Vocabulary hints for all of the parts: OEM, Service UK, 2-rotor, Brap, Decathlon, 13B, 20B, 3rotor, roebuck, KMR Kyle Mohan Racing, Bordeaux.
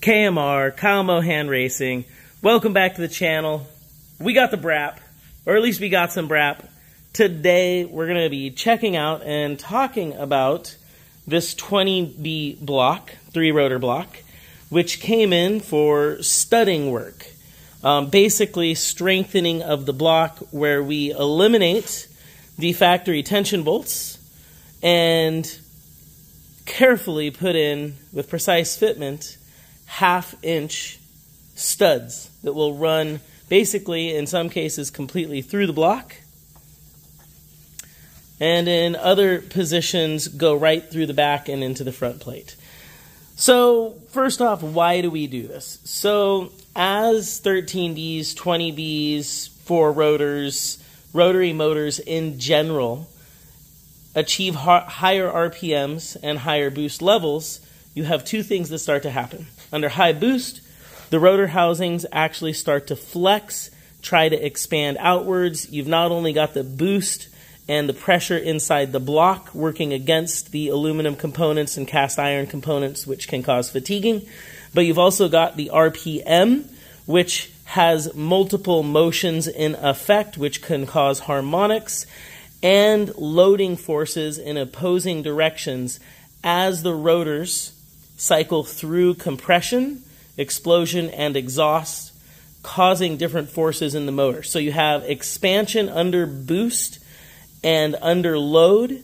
KMR Kyle Mohan Racing. Welcome back to the channel. We got the brap, or at least we got some brap. Today we're going to be checking out and talking about this 20B block, 3-rotor block, which came in for studding work. Basically strengthening of the block where we eliminate the factory tension bolts and carefully put in, with precise fitment, half-inch studs that will run basically, in some cases, completely through the block, and in other positions go right through the back and into the front plate. So first off, why do we do this? So as 13Bs, 20Bs, 4-rotors, rotary motors in general achieve higher RPMs and higher boost levels, you have two things that start to happen. Under high boost, the rotor housings actually start to flex, try to expand outwards. You've not only got the boost and the pressure inside the block working against the aluminum components and cast iron components, which can cause fatiguing, but you've also got the RPM, which has multiple motions in effect, which can cause harmonics, and loading forces in opposing directions as the rotors cycle through compression, explosion, and exhaust, causing different forces in the motor. So you have expansion under boost and under load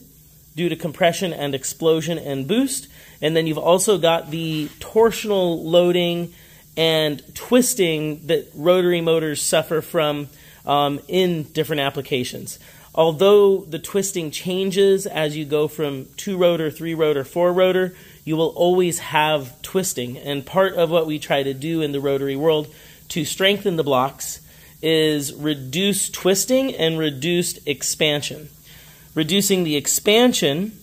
due to compression and explosion and boost. And then you've also got the torsional loading and twisting that rotary motors suffer from in different applications. Although the twisting changes as you go from 2-rotor, 3-rotor, 4-rotor, you will always have twisting. And part of what we try to do in the rotary world to strengthen the blocks is reduce twisting and reduced expansion. Reducing the expansion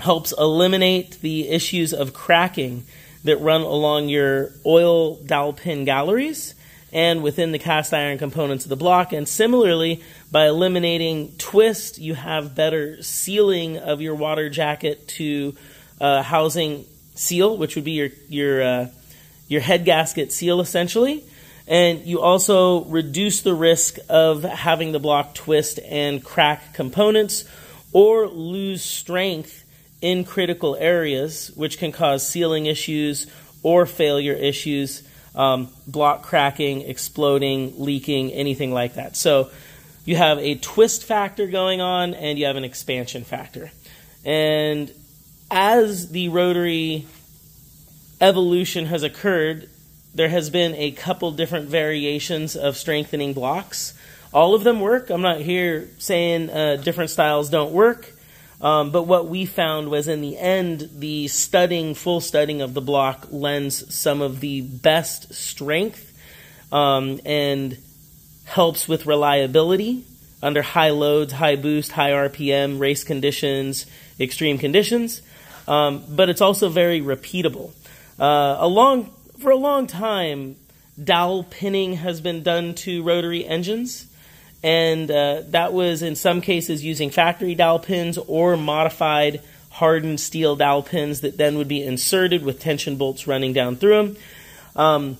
helps eliminate the issues of cracking that run along your oil dowel pin galleries and within the cast iron components of the block. And similarly, by eliminating twist, you have better sealing of your water jacket to housing seal, which would be your head gasket seal, essentially. And you also reduce the risk of having the block twist and crack components or lose strength in critical areas, which can cause sealing issues or failure issues. Block cracking, exploding, leaking, anything like that. So you have a twist factor going on and you have an expansion factor. And as the rotary evolution has occurred, there has been a couple different variations of strengthening blocks. All of them work. I'm not here saying different styles don't work. But what we found was, in the end, the studding, full studding of the block lends some of the best strength and helps with reliability under high loads, high boost, high RPM, race conditions, extreme conditions. But it's also very repeatable. For a long time, dowel pinning has been done to rotary engines. And that was in some cases using factory dowel pins or modified hardened steel dowel pins that then would be inserted with tension bolts running down through them.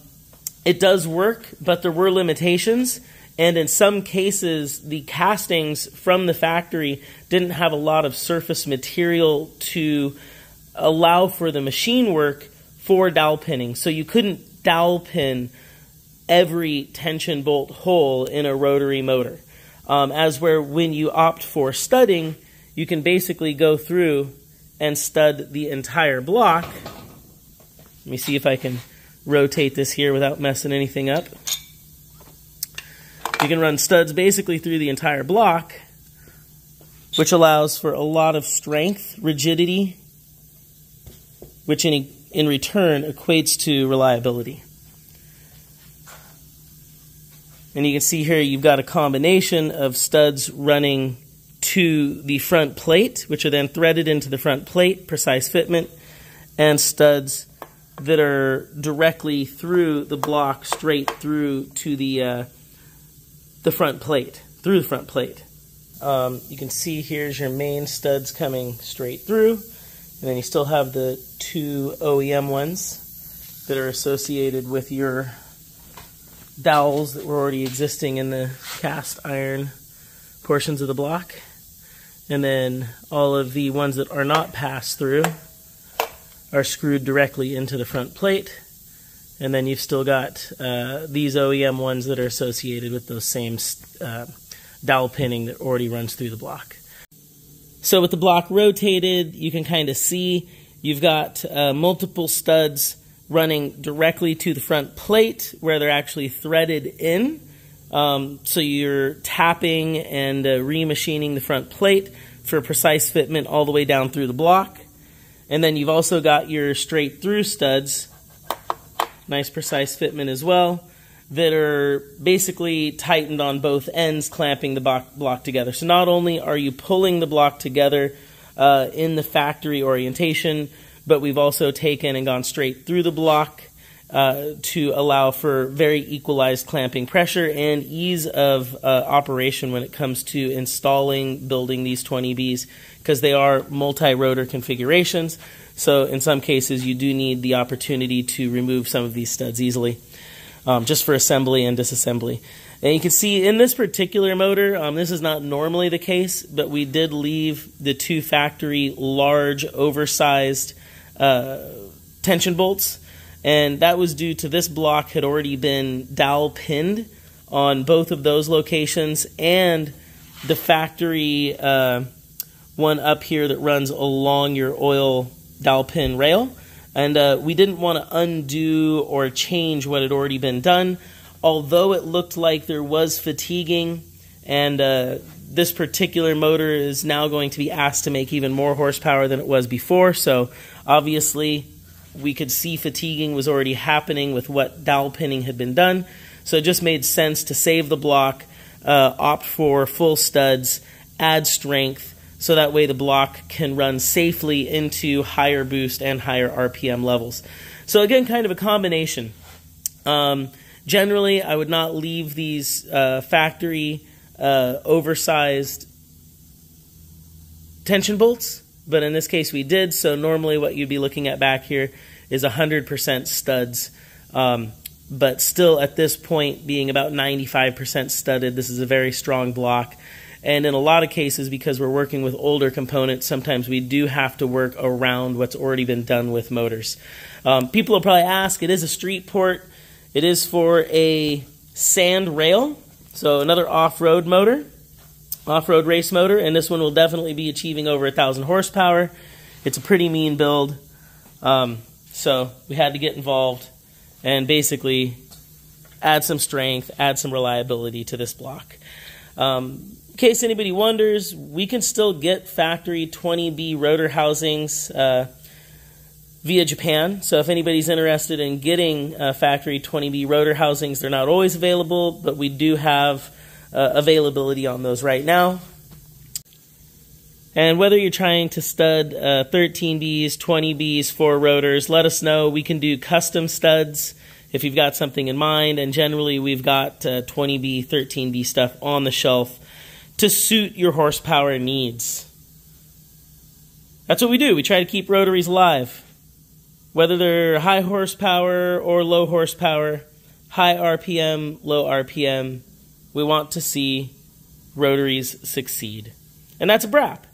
It does work, but there were limitations. And in some cases, the castings from the factory didn't have a lot of surface material to allow for the machine work for dowel pinning. So you couldn't dowel pin every tension bolt hole in a rotary motor. When you opt for studding, you can basically go through and stud the entire block. Let me see if I can rotate this here without messing anything up. You can run studs basically through the entire block, which allows for a lot of strength, rigidity, which in return equates to reliability. And you can see here you've got a combination of studs running to the front plate, which are then threaded into the front plate, precise fitment, and studs that are directly through the block, straight through to the front plate, through the front plate. You can see here's your main studs coming straight through, and then you still have the two OEM ones that are associated with your dowels that were already existing in the cast iron portions of the block, and then all of the ones that are not passed through are screwed directly into the front plate, and then you've still got these OEM ones that are associated with those same dowel pinning that already runs through the block. So with the block rotated, you can kind of see you've got multiple studs running directly to the front plate where they're actually threaded in. So you're tapping and remachining the front plate for precise fitment all the way down through the block. And then you've also got your straight through studs, nice precise fitment as well, that are basically tightened on both ends, clamping the block together. So not only are you pulling the block together in the factory orientation, but we've also taken and gone straight through the block to allow for very equalized clamping pressure and ease of operation when it comes to installing, building these 20Bs, because they are multi-rotor configurations. So in some cases, you do need the opportunity to remove some of these studs easily, just for assembly and disassembly. And you can see in this particular motor, this is not normally the case, but we did leave the two factory large oversized tension bolts, and that was due to this block had already been dowel pinned on both of those locations, and the factory one up here that runs along your oil dowel pin rail, and we didn't want to undo or change what had already been done. Although it looked like there was fatiguing, and this particular motor is now going to be asked to make even more horsepower than it was before, so obviously we could see fatiguing was already happening with what dowel pinning had been done, so it just made sense to save the block, opt for full studs, add strength, so that way the block can run safely into higher boost and higher RPM levels. So again, kind of a combination. Generally, I would not leave these factory oversized tension bolts, but in this case we did, so normally what you'd be looking at back here is 100% studs, but still at this point being about 95% studded, this is a very strong block, and in a lot of cases, because we're working with older components, sometimes we do have to work around what's already been done with motors. People will probably ask, it is a street port. It is for a sand rail, so another off-road motor, off-road race motor, and this one will definitely be achieving over 1,000 horsepower. It's a pretty mean build, so we had to get involved and basically add some strength, add some reliability to this block. In case anybody wonders, we can still get factory 20B rotor housings via Japan. So if anybody's interested in getting factory 20B rotor housings, they're not always available, but we do have availability on those right now. And whether you're trying to stud 13Bs, 20Bs, 4-rotors, let us know. We can do custom studs if you've got something in mind, and generally we've got 20B, 13B stuff on the shelf to suit your horsepower needs. That's what we do. We try to keep rotaries alive. Whether they're high horsepower or low horsepower, high RPM, low RPM, we want to see rotaries succeed. And that's a wrap.